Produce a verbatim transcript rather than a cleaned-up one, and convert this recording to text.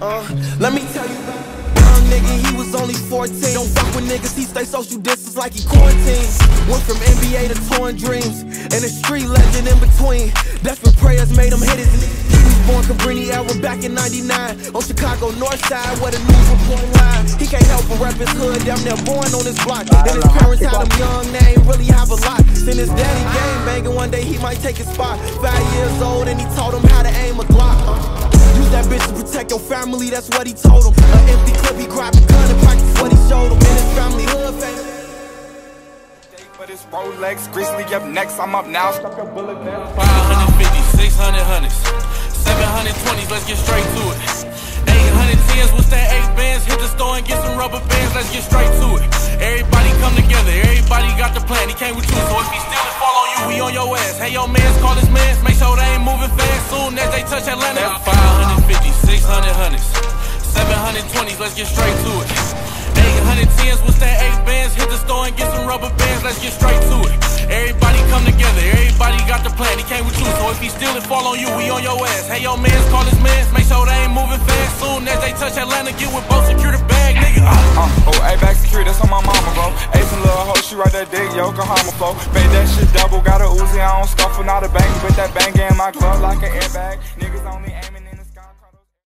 Uh, let me tell you about a young nigga, he was only fourteen. Don't fuck with niggas, he stay social distance like he quarantined. Went from N B A to torn dreams, and a street legend in between. Desperate prayers made him hit his knee. Born Cabrini Elwood back in ninety-nine on Chicago north side where the news report live. He can't help but rap his hood, damn near born on his block. And his parents had him young, they ain't really have a lot. Send his daddy game banging, one day he might take his spot. Five years old and he taught him how to aim a Glock. Uh, use that bitch to protect your family, that's what he told him. An empty clip, he grabbed a gun and practiced what he showed him. In his family hood famous. But it's Rolex, Grizzly up next, I'm up now. Stop your bullet down. five fifty, six hundred hundreds. seven hundred twenties, let's get straight to it. Eight hundred tens, what's that? Eight bands, hit the store and get some rubber bands. Let's get straight to it. Everybody come together, everybody got the plan. He came with you, so if he steal and fall on you, we on your ass. Hey, your mans, call his mans, make sure they ain't moving fast. Soon as they touch Atlanta, five fifty, six hundred hundreds, seven hundred twenties, let's get straight to it. Eight hundred tens, what's that? Eight bands, hit the store and get some rubber bands. Let's get straight to it. Everybody come together, everybody got the plan. He came with you, so if he steal it, fall on you, we on your ass. Hey, your mans, call his mans, make sure they ain't moving fast. Soon as they touch Atlanta, get with both, secure the bag, nigga. uh, uh, Oh, A-back security, that's on my mama, bro. Ace and Lil' Ho, she ride that dick, Yokohama flow. Made that shit double, got a Uzi, I don't scuffle, not a banger. With that banger in my glove like an airbag, niggas only aiming